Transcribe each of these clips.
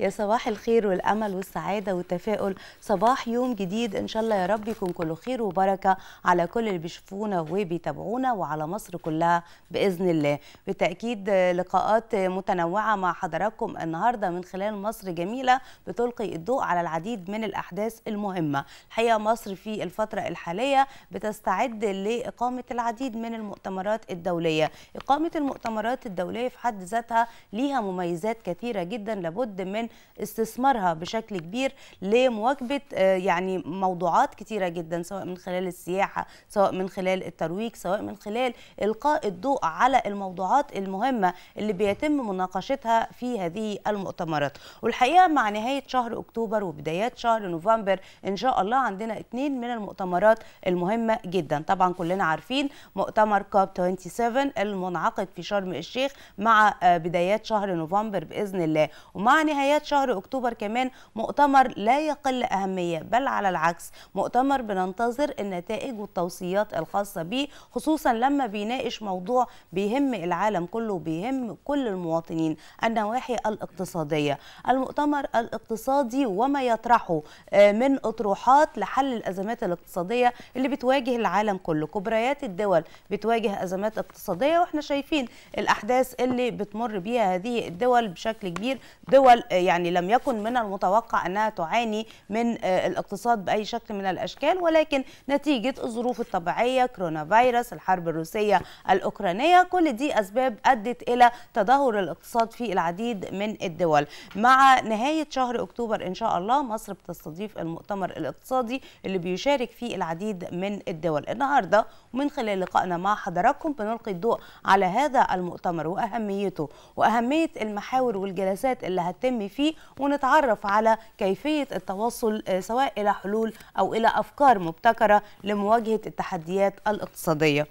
يا صباح الخير والأمل والسعادة والتفاؤل، صباح يوم جديد إن شاء الله يا رب يكون كله خير وبركة على كل اللي بيشوفونا وبيتابعونا وعلى مصر كلها بإذن الله. بالتأكيد لقاءات متنوعة مع حضراتكم النهاردة من خلال مصر جميلة بتلقي الضوء على العديد من الأحداث المهمة. الحقيقة مصر في الفترة الحالية بتستعد لإقامة العديد من المؤتمرات الدولية. إقامة المؤتمرات الدولية في حد ذاتها ليها مميزات كثيرة جدا لابد من استثمارها بشكل كبير لمواكبة يعني موضوعات كثيرة جدا، سواء من خلال السياحة، سواء من خلال الترويج، سواء من خلال إلقاء الضوء على الموضوعات المهمة اللي بيتم مناقشتها في هذه المؤتمرات. والحقيقة مع نهاية شهر أكتوبر وبدايات شهر نوفمبر إن شاء الله عندنا 2 من المؤتمرات المهمة جدا. طبعا كلنا عارفين مؤتمر كوب 27 المنعقد في شرم الشيخ مع بدايات شهر نوفمبر بإذن الله، ومع نهايات شهر أكتوبر كمان مؤتمر لا يقل أهمية، بل على العكس مؤتمر بننتظر النتائج والتوصيات الخاصة به، خصوصا لما بيناقش موضوع بيهم العالم كله، بيهم كل المواطنين، النواحي الاقتصادية. المؤتمر الاقتصادي وما يطرحه من أطروحات لحل الأزمات الاقتصادية اللي بتواجه العالم كله. كبريات الدول بتواجه أزمات اقتصادية، واحنا شايفين الأحداث اللي بتمر بيها هذه الدول بشكل كبير، دول يعني لم يكن من المتوقع أنها تعاني من الاقتصاد بأي شكل من الأشكال، ولكن نتيجة الظروف الطبيعية، كورونا فيروس، الحرب الروسية الأوكرانية، كل دي أسباب أدت إلى تدهور الاقتصاد في العديد من الدول. مع نهاية شهر أكتوبر إن شاء الله مصر بتستضيف المؤتمر الاقتصادي اللي بيشارك فيه العديد من الدول. النهاردة ومن خلال لقائنا مع حضراتكم بنلقي الضوء على هذا المؤتمر وأهميته وأهمية المحاور والجلسات اللي هتتم فيه، ونتعرف على كيفية التوصل سواء إلى حلول أو إلى أفكار مبتكرة لمواجهة التحديات الاقتصادية.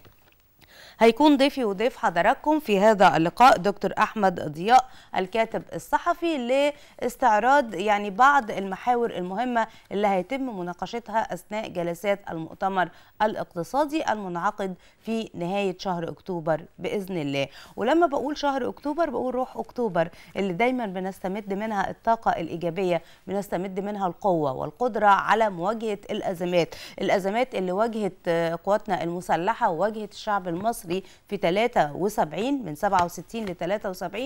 هيكون ضيفي وضيف حضراتكم في هذا اللقاء دكتور احمد ضياء، الكاتب الصحفي، لاستعراض يعني بعض المحاور المهمه اللي هيتم مناقشتها اثناء جلسات المؤتمر الاقتصادي المنعقد في نهايه شهر اكتوبر باذن الله. ولما بقول شهر اكتوبر بقول روح اكتوبر اللي دايما بنستمد منها الطاقه الايجابيه، بنستمد منها القوه والقدره على مواجهه الازمات اللي واجهت قواتنا المسلحه وواجهت الشعب المصري في 73، من 67 ل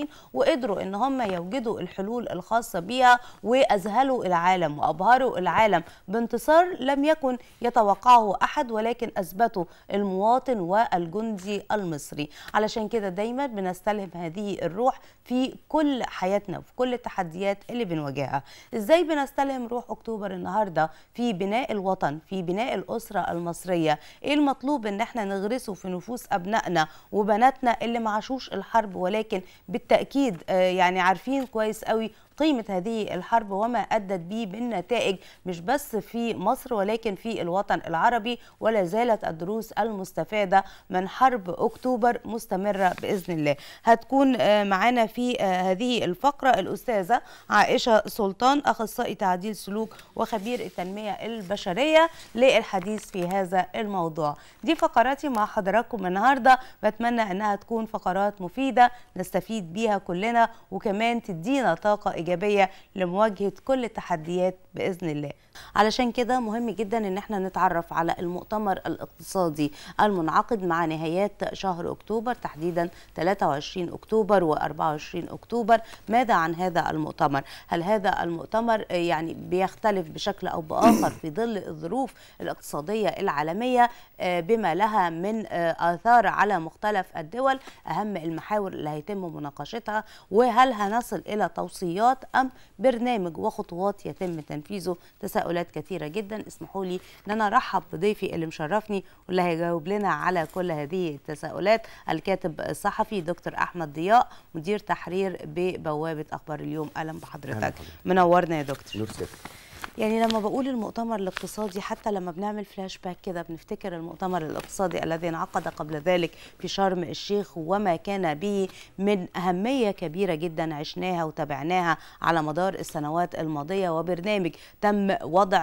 73، وقدروا ان هم يوجدوا الحلول الخاصه بيها واذهلوا العالم وابهروا العالم بانتصار لم يكن يتوقعه احد، ولكن اثبته المواطن والجندي المصري. علشان كده دايما بنستلهم هذه الروح في كل حياتنا وفي كل التحديات اللي بنواجهها. ازاي بنستلهم روح اكتوبر النهارده في بناء الوطن، في بناء الاسره المصريه؟ ايه المطلوب ان احنا نغرسه في نفوس أبنائنا وبناتنا اللي ما عاشوش الحرب، ولكن بالتأكيد يعني عارفين كويس قوي قيمة هذه الحرب وما أدت به من نتائج، مش بس في مصر ولكن في الوطن العربي. ولا زالت الدروس المستفادة من حرب أكتوبر مستمرة بإذن الله. هتكون معنا في هذه الفقرة الأستاذة عائشة سلطان، أخصائي تعديل سلوك وخبير التنمية البشرية، للحديث في هذا الموضوع. دي فقراتي مع حضراتكم النهاردة، بتمنى أنها تكون فقرات مفيدة نستفيد بيها كلنا، وكمان تدينا طاقة إيجابية لمواجهة كل التحديات بإذن الله. علشان كده مهم جدا ان احنا نتعرف على المؤتمر الاقتصادي المنعقد مع نهايات شهر اكتوبر، تحديدا 23 اكتوبر و24 اكتوبر. ماذا عن هذا المؤتمر؟ هل هذا المؤتمر يعني بيختلف بشكل او باخر في ظل الظروف الاقتصادية العالمية بما لها من آثار على مختلف الدول؟ اهم المحاور اللي هيتم مناقشتها، وهل هنصل الى توصيات ام برنامج وخطوات يتم تنفيذه؟ تساؤلات كثيره جدا. اسمحوا لي ان انا ارحب بضيفي اللي مشرفني واللي هيجاوب لنا على كل هذه التساؤلات، الكاتب الصحفي دكتور احمد ضياء، مدير تحرير ببوابه اخبار اليوم. اهلا بحضرتك، منورنا يا دكتور. يعني لما بقول المؤتمر الاقتصادي، حتى لما بنعمل فلاش باك كده بنفتكر المؤتمر الاقتصادي الذي انعقد قبل ذلك في شرم الشيخ وما كان به من أهمية كبيرة جدا عشناها وتابعناها على مدار السنوات الماضية، وبرنامج تم وضع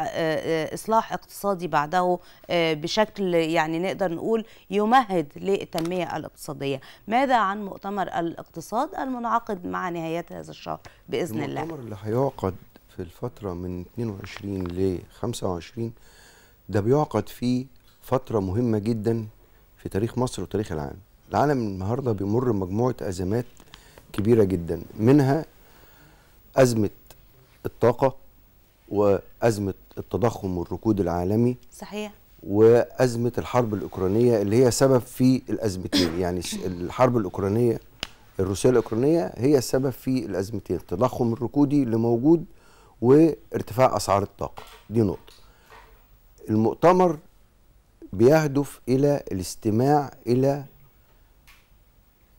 إصلاح اقتصادي بعده بشكل يعني نقدر نقول يمهد للتنمية الاقتصادية. ماذا عن مؤتمر الاقتصاد المنعقد مع نهاية هذا الشهر بإذن الله؟ المؤتمر اللي هيعقد في الفترة من 22 ل 25 ده بيعقد في فترة مهمة جدا في تاريخ مصر وتاريخ العالم. العالم النهارده بيمر بمجموعة أزمات كبيرة جدا، منها أزمة الطاقة وأزمة التضخم والركود العالمي، صحيح، وأزمة الحرب الأوكرانية اللي هي سبب في الأزمتين. يعني الحرب الأوكرانية الروسية الأوكرانية هي السبب في الأزمتين، التضخم الركودي اللي موجود وارتفاع أسعار الطاقة. دي نقطة. المؤتمر بيهدف إلى الاستماع إلى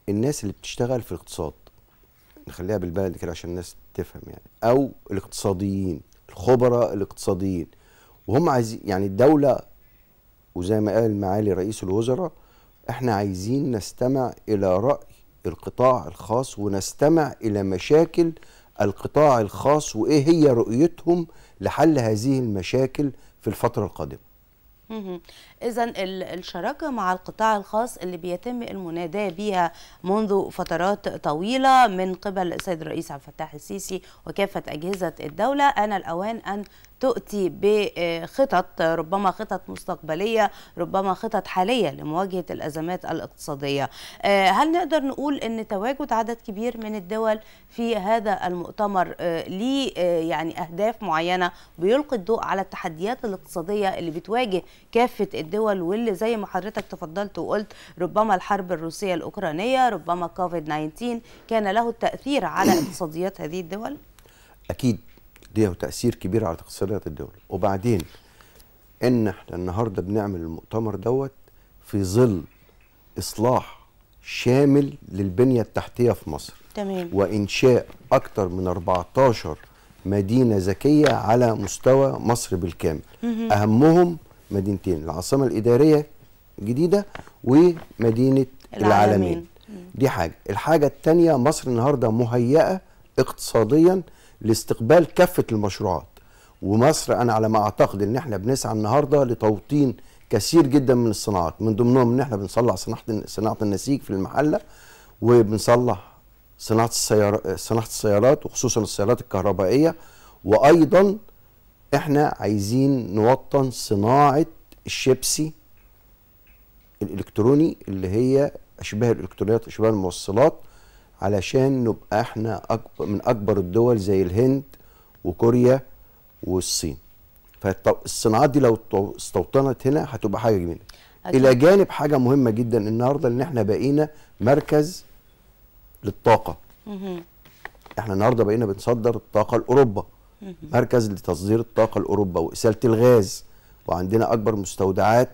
الناس اللي بتشتغل في الاقتصاد، نخليها بالبلد كده عشان الناس تفهم يعني، أو الاقتصاديين الخبراء الاقتصاديين، وهم عايزين يعني الدولة، وزي ما قال معالي رئيس الوزراء احنا عايزين نستمع إلى رأي القطاع الخاص ونستمع إلى مشاكل القطاع الخاص وإيه هي رؤيتهم لحل هذه المشاكل في الفترة القادمة. إذن الشراكة مع القطاع الخاص اللي بيتم المناداة بها منذ فترات طويلة من قبل السيد الرئيس عبد الفتاح السيسي وكافة أجهزة الدولة، آن الأوان أن تؤتي بخطط، ربما خطط مستقبلية، ربما خطط حالية لمواجهة الأزمات الاقتصادية. هل نقدر نقول أن تواجد عدد كبير من الدول في هذا المؤتمر ليه يعني أهداف معينة بيلقي الضوء على التحديات الاقتصادية اللي بتواجه كافة الدول، واللي زي ما حضرتك تفضلت وقلت ربما الحرب الروسية الأوكرانية، ربما كوفيد-19 كان له التأثير على اقتصاديات هذه الدول؟ أكيد ليه تأثير كبير على اقتصادات الدول. وبعدين ان احنا النهارده بنعمل المؤتمر دوت في ظل اصلاح شامل للبنيه التحتيه في مصر، تمام، وانشاء اكتر من 14 مدينه ذكيه على مستوى مصر بالكامل. اهمهم مدينتين، العاصمه الاداريه الجديده ومدينه العالمين. دي حاجه. الحاجه الثانيه، مصر النهارده مهيئه اقتصاديا لاستقبال كافة المشروعات، ومصر أنا على ما أعتقد إن إحنا بنسعى النهاردة لتوطين كثير جدا من الصناعات، من ضمنهم إن إحنا بنصلح صناعة النسيج في المحلة، وبنصلح صناعة السيارات وخصوصا السيارات الكهربائية، وأيضا إحنا عايزين نوطن صناعة الشيبسي الإلكتروني اللي هي أشباه الإلكترونيات وأشباه الموصلات، علشان نبقى احنا من اكبر الدول زي الهند وكوريا والصين. فالصناعات دي لو استوطنت هنا هتبقى حاجه جميله. الى جانب حاجه مهمه جدا النهارده، ان احنا بقينا مركز للطاقه. احنا النهارده بقينا بنصدر الطاقه لاوروبا، مركز لتصدير الطاقه لاوروبا واساله الغاز، وعندنا اكبر مستودعات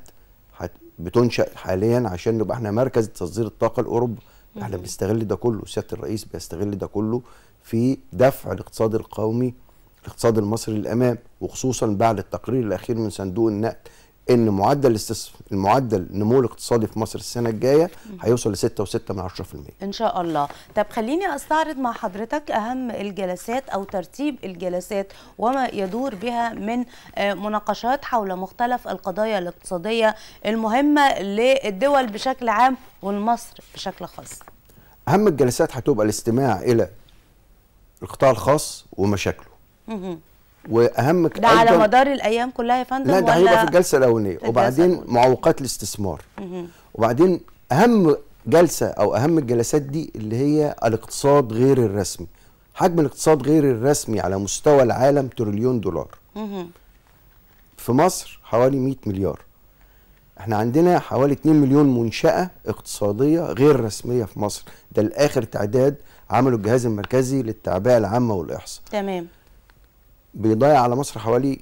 بتنشأ حاليا عشان نبقى احنا مركز لتصدير الطاقه لاوروبا. احنا بنستغل ده كله، سياده الرئيس بيستغل ده كله في دفع الاقتصاد القومي، الاقتصاد المصري للامام، وخصوصا بعد التقرير الاخير من صندوق النقد ان معدل النمو الاقتصادي في مصر السنه الجايه هيوصل ل 6.6%. ان شاء الله. طب خليني استعرض مع حضرتك اهم الجلسات او ترتيب الجلسات وما يدور بها من مناقشات حول مختلف القضايا الاقتصاديه المهمه للدول بشكل عام والمصر بشكل خاص. اهم الجلسات هتبقى الاستماع الى القطاع الخاص ومشاكله. واهم ده على مدار الايام كلها يا فندم؟ لا، ده هيبقى في الجلسه الاولانيه، وبعدين معوقات الاستثمار، وبعدين اهم جلسه او اهم الجلسات دي اللي هي الاقتصاد غير الرسمي. حجم الاقتصاد غير الرسمي على مستوى العالم $1 تريليون، في مصر حوالي 100 مليار. احنا عندنا حوالي 2 مليون منشاه اقتصاديه غير رسميه في مصر، ده الاخر تعداد عمله الجهاز المركزي للتعبئه العامه والاحصاء، تمام، بيضيع على مصر حوالي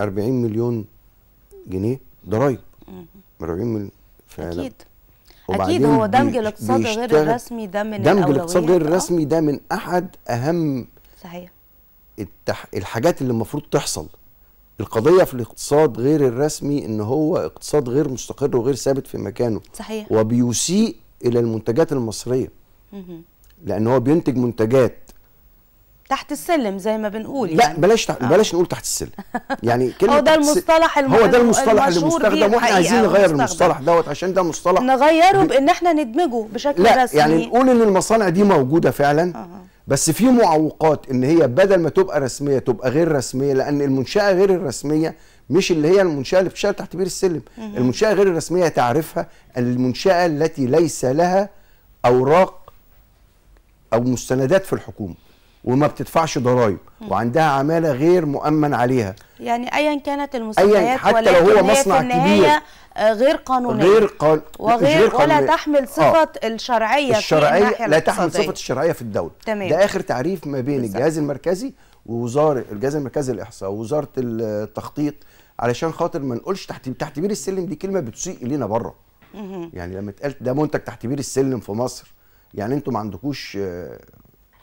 40 مليون جنيه ضرايب. 40 مليون فعلا. اكيد اكيد. هو دمج الاقتصاد غير الرسمي ده من الاولويات. دمج الاقتصاد غير الرسمي ده من احد اهم، صحيح، الحاجات اللي المفروض تحصل. القضية في الاقتصاد غير الرسمي إن هو اقتصاد غير مستقر وغير ثابت في مكانه، صحيح، وبيسيء إلى المنتجات المصرية، لأن هو بينتج منتجات تحت السلم زي ما بنقول. لا يعني بلاش نقول تحت السلم، يعني كلمة هو ده المصطلح هو ده المصطلح اللي مستخدم، واحنا عايزين نغير المصطلح دوت، عشان ده مصطلح نغيره بان احنا ندمجه بشكل رسمي. لا يعني نقول ان المصانع دي موجودة فعلا، بس في معوقات ان هي بدل ما تبقى رسمية تبقى غير رسمية، لان المنشأة غير الرسمية مش اللي هي المنشأة اللي بتشتغل تحت بير السلم. المنشأة غير الرسمية تعرفها المنشأة التي ليس لها اوراق او مستندات في الحكومة وما بتدفعش ضرائب وعندها عماله غير مؤمن عليها، يعني ايا كانت المستندات، حتى لو هو مصنع كبير غير قانونيه وغير ولا تحمل صفه الشرعيه لا تحمل صفه الشرعيه في الدوله. ده اخر تعريف ما بين الجهاز المركزي ووزاره الجهاز المركزي للاحصاء ووزاره التخطيط، علشان خاطر ما نقولش تحت بير السلم. دي كلمه بتسيء الينا بره، يعني لما اتقال ده منتج تحت بير السلم في مصر، يعني انتم ما عندكوش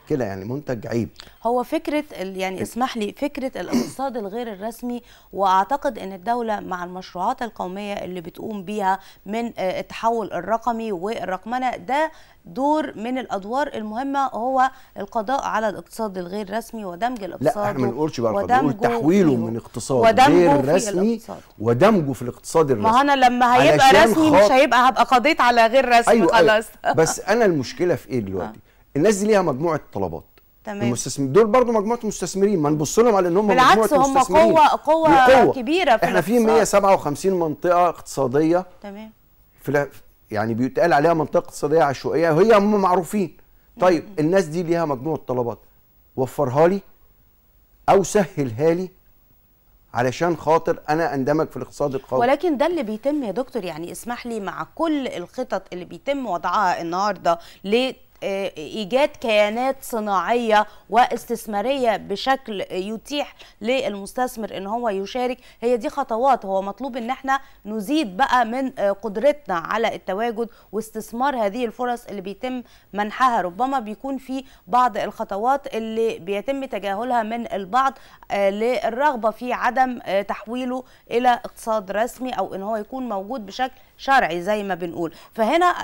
كده، يعني منتج عيب. هو فكرة يعني اسمح لي، فكرة الاقتصاد الغير الرسمي، واعتقد ان الدولة مع المشروعات القومية اللي بتقوم بيها من التحول الرقمي والرقمنة، ده دور من الادوار المهمة، هو القضاء على الاقتصاد الغير رسمي ودمج الاقتصاد. لا احنا ما نقولش بقى القضاء، تحويله من اقتصاد غير رسمي ودمجه في الاقتصاد الرسمي. ما انا لما هيبقى رسمي مش هبقى قضيت على غير رسمي. أيوة خلاص. أيوة. بس انا المشكلة في ايه دلوقتي؟ الناس دي ليها مجموعه طلبات، تمام، المستثمرين دول برضو مجموعه مستثمرين، ما نبص لهم على ان هم مجموعه مستثمرين، بالعكس هم قوه كبيره في احنا في 157 منطقه اقتصاديه، تمام، يعني بيتقال عليها منطقه اقتصاديه عشوائيه، وهي هم معروفين. طيب الناس دي ليها مجموعه طلبات، وفرها لي او سهلها لي علشان خاطر انا اندمج في الاقتصاد القومي. ولكن ده اللي بيتم يا دكتور، يعني اسمح لي، مع كل الخطط اللي بيتم وضعها النهارده إيجاد كيانات صناعية واستثمارية بشكل يتيح للمستثمر إن هو يشارك، هي دي خطوات. هو مطلوب إن احنا نزيد بقى من قدرتنا على التواجد واستثمار هذه الفرص اللي بيتم منحها. ربما بيكون في بعض الخطوات اللي بيتم تجاهلها من البعض للرغبة في عدم تحويله إلى اقتصاد رسمي، أو إن هو يكون موجود بشكل شرعي زي ما بنقول. فهنا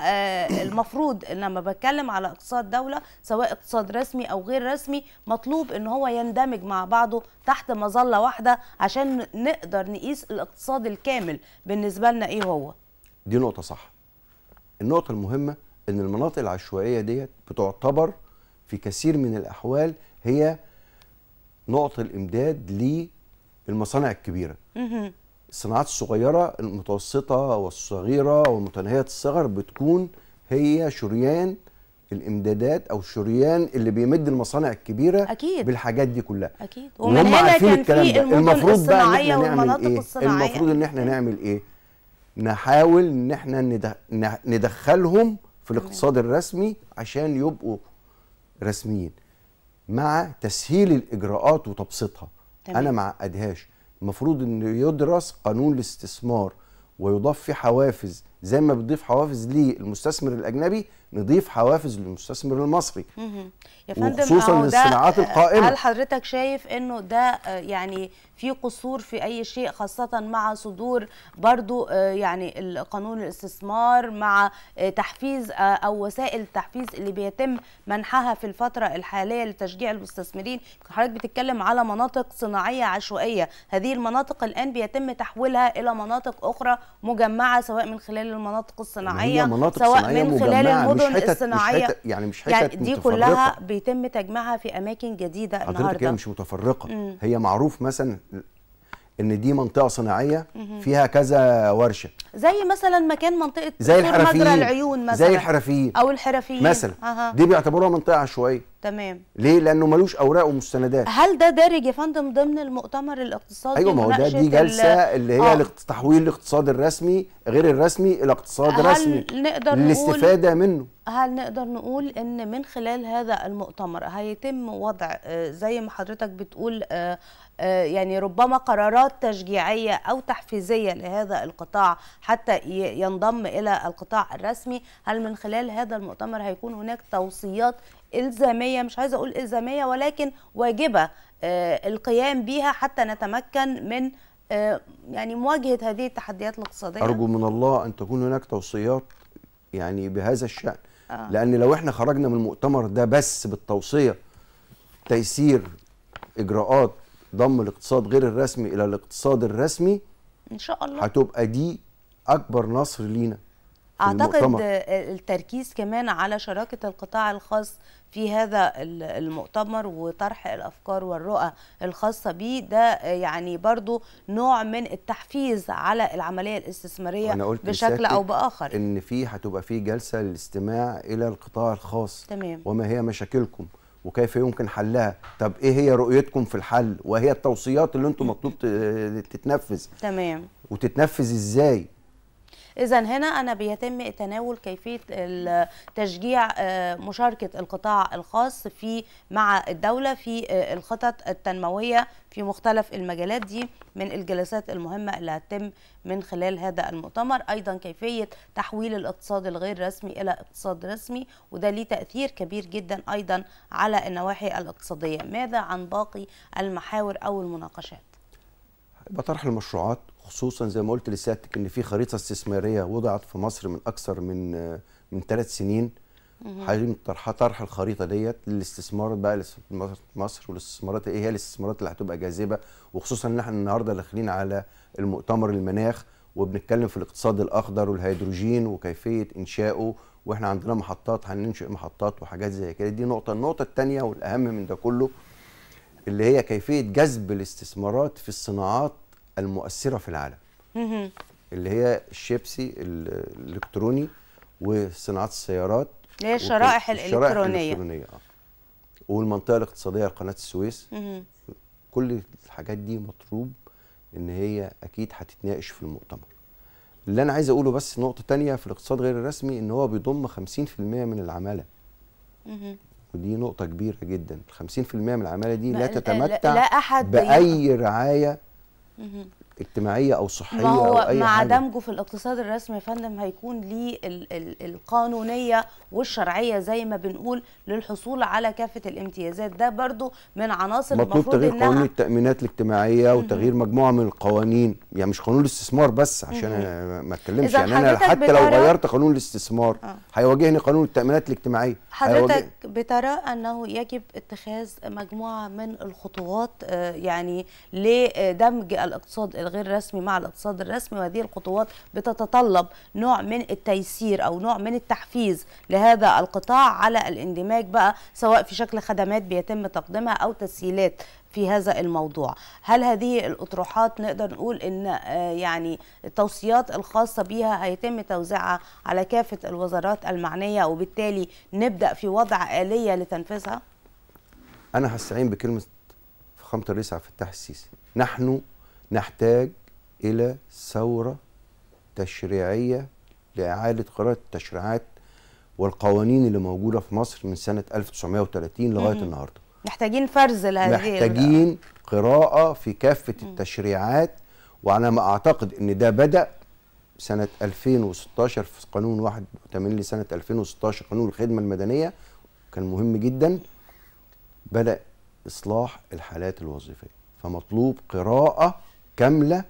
المفروض لما بتكلم على اقتصاد دولة، سواء اقتصاد رسمي أو غير رسمي، مطلوب إن هو يندمج مع بعضه تحت مظلة واحدة، عشان نقدر نقيس الاقتصاد الكامل بالنسبة لنا إيه هو. دي نقطة صح. النقطة المهمة إن المناطق العشوائية ديت بتعتبر في كثير من الأحوال هي نقطة الإمداد للمصانع الكبيرة. الصناعات الصغيرة المتوسطة والصغيرة والمتناهية الصغر بتكون هي شريان الامدادات، او شريان اللي بيمد المصانع الكبيرة أكيد بالحاجات دي كلها. أكيد. وهم عارفين الكلام ده. المفروض بقى ان احنا نعمل ايه؟ المفروض ان احنا نعمل ايه؟ نحاول ان احنا ندخلهم في الاقتصاد الرسمي عشان يبقوا رسميين، مع تسهيل الاجراءات وتبسيطها. انا ما اعقدهاش. المفروض ان يدرس قانون الاستثمار ويضاف فيه حوافز، زي ما بتضيف حوافز للمستثمر الاجنبي نضيف حوافز للمستثمر المصري. يا فندم وخصوصا للصناعات القائمه. هل حضرتك شايف انه ده يعني في قصور في اي شيء، خاصه مع صدور برضو يعني قانون الاستثمار، مع تحفيز او وسائل التحفيز اللي بيتم منحها في الفتره الحاليه لتشجيع المستثمرين؟ حضرتك بتتكلم على مناطق صناعيه عشوائيه، هذه المناطق الان بيتم تحويلها الى مناطق اخرى مجمعه، سواء من خلال المناطق الصناعيه، سواء من خلال المدن الصناعيه، مش حتت دي متفرقة. كلها بيتم تجميعها في اماكن جديده النهارده. حضرتك هي مش متفرقه، هي معروف مثلا ان دي منطقه صناعيه فيها كذا ورشه، زي مثلا مكان منطقه مجرى العيون مثلا، زي الحرفيين او الحرفيين مثلا. دي بيعتبروها منطقه عشوائيه، تمام، ليه؟ لانه ملوش اوراق ومستندات. هل ده دارج يا فندم ضمن المؤتمر الاقتصادي؟ ايوه، ما هو ده دي جلسه اللي هي تحويل الاقتصاد الرسمي غير الرسمي الى اقتصاد رسمي، نقدر نقول للاستفاده منه. هل نقدر نقول ان من خلال هذا المؤتمر هيتم وضع زي ما حضرتك بتقول يعني ربما قرارات تشجيعية أو تحفيزية لهذا القطاع حتى ينضم إلى القطاع الرسمي؟ هل من خلال هذا المؤتمر هيكون هناك توصيات إلزامية، مش عايزة أقول إلزامية ولكن واجبة القيام بيها حتى نتمكن من يعني مواجهة هذه التحديات الاقتصادية؟ أرجو من الله أن تكون هناك توصيات يعني بهذا الشأن، لأن لو احنا خرجنا من المؤتمر ده بس بالتوصية تيسير إجراءات ضم الاقتصاد غير الرسمي الى الاقتصاد الرسمي ان شاء الله هتبقى دي اكبر نصر لينا. اعتقد التركيز كمان على شراكه القطاع الخاص في هذا المؤتمر وطرح الافكار والرؤى الخاصه بيه ده يعني برضو نوع من التحفيز على العمليه الاستثماريه بشكل او باخر. ان في هتبقى في جلسه للاستماع الى القطاع الخاص، تمام، وما هي مشاكلكم وكيف يمكن حلها؟ طب ايه هي رؤيتكم في الحل؟ وهي التوصيات اللي انتم مطلوب تتنفذ. تمام. وتتنفذ ازاي؟ إذا هنا بيتم تناول كيفية تشجيع مشاركة القطاع الخاص مع الدولة في الخطط التنموية في مختلف المجالات. دي من الجلسات المهمة اللي هتتم من خلال هذا المؤتمر. أيضا كيفية تحويل الاقتصاد الغير رسمي إلى اقتصاد رسمي، وده ليه تأثير كبير جدا أيضا على النواحي الاقتصادية. ماذا عن باقي المحاور أو المناقشات؟ بطرح المشروعات، خصوصا زي ما قلت لسيادتك ان في خريطه استثماريه وضعت في مصر من اكثر من 3 سنين. حاليا طرح الخريطه ديت للاستثمارات بقى في مصر، والاستثمارات ايه هي الاستثمارات اللي هتبقى جاذبه، وخصوصا ان احنا النهارده داخلين على المؤتمر المناخ وبنتكلم في الاقتصاد الاخضر والهيدروجين وكيفيه انشائه، واحنا عندنا محطات، هننشئ محطات وحاجات زي كده. دي نقطه. النقطه الثانيه والاهم من ده كله اللي هي كيفيه جذب الاستثمارات في الصناعات المؤثرة في العالم اللي هي الشيبسي الإلكتروني وصناعة السيارات، اللي هي الشرائح الإلكترونية والمنطقة الاقتصادية قناة السويس. كل الحاجات دي مطلوب إن هي أكيد هتتناقش في المؤتمر. اللي أنا عايز أقوله بس نقطة تانية في الاقتصاد غير الرسمي، إن هو بيضم 50% من العمالة. ودي نقطة كبيرة جدا. 50% من العمالة دي لا تتمتع بأي رعاية اجتماعيه او صحيه او اي حاجه. مع دمجه في الاقتصاد الرسمي يا فندم هيكون ليه القانونيه والشرعيه زي ما بنقول للحصول على كافه الامتيازات. ده برضو من عناصر المفروض تغيير قانون التامينات الاجتماعيه وتغيير مجموعه من القوانين، يعني مش قانون الاستثمار بس عشان أنا ما اتكلمش، يعني انا حتى لو غيرت قانون الاستثمار هيواجهني قانون التامينات الاجتماعيه. حضرتك بترى انه يجب اتخاذ مجموعه من الخطوات يعني لدمج الاقتصاد الغير رسمي مع الاقتصاد الرسمي، وهذه الخطوات بتتطلب نوع من التيسير او نوع من التحفيز لهذا القطاع على الاندماج بقى، سواء في شكل خدمات بيتم تقديمها او تسهيلات في هذا الموضوع. هل هذه الأطروحات نقدر نقول إن يعني التوصيات الخاصة بها هيتم توزيعها على كافة الوزارات المعنية وبالتالي نبدأ في وضع آلية لتنفيذها؟ أنا هستعين بكلمة فخامة الرئيس عبد الفتاح السيسي، نحن نحتاج إلى ثورة تشريعية لإعادة قراءة التشريعات والقوانين اللي موجودة في مصر من سنة 1930 لغاية النهاردة. محتاجين فرز لهذه، محتاجين قراءة في كافة التشريعات. وأنا ما أعتقد إن ده بدأ سنة 2016 في قانون 81 لسنة 2016 قانون الخدمة المدنية، كان مهم جدا. بدأ إصلاح الحالات الوظيفية، فمطلوب قراءة كاملة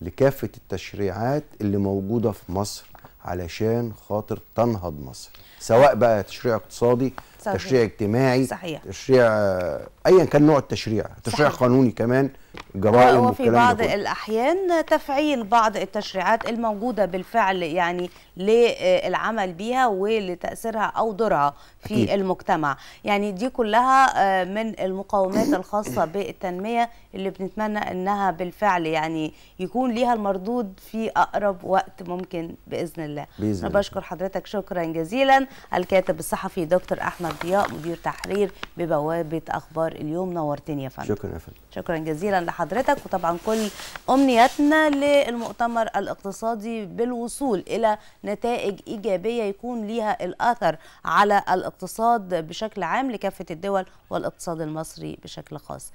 لكافة التشريعات اللي موجودة في مصر علشان خاطر تنهض مصر، سواء بقى تشريع اقتصادي، تشريع اجتماعي، صحيح، تشريع ايا كان نوع التشريع، تشريع قانوني كمان، جرائم وفي بعض الاحيان تفعيل بعض التشريعات الموجوده بالفعل يعني للعمل بيها ولتاثيرها او دورها في أكيد. المجتمع. يعني دي كلها من المقومات الخاصه بالتنميه اللي بنتمنى انها بالفعل يعني يكون ليها المردود في اقرب وقت ممكن باذن الله. انا بشكر حضرتك شكرا جزيلا الكاتب الصحفي دكتور احمد احمد ضياء مدير تحرير ببوابه اخبار اليوم. نورتني يا فندم. شكرا يا فندم. شكرا جزيلا لحضرتك، وطبعا كل امنياتنا للمؤتمر الاقتصادي بالوصول الى نتائج ايجابيه يكون ليها الاثر على الاقتصاد بشكل عام لكافه الدول والاقتصاد المصري بشكل خاص.